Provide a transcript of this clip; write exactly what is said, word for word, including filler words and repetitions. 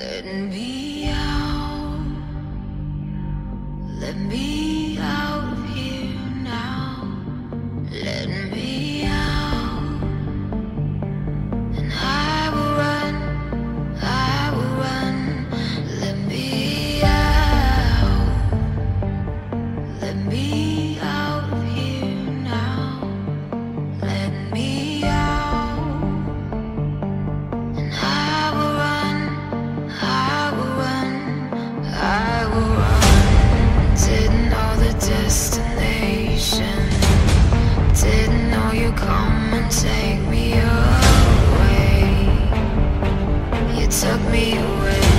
Let me out, let me out here now, let me out, and I will run, I will run, let me out, let me out here now, let me out. Didn't know you'd come and take me away. You took me away.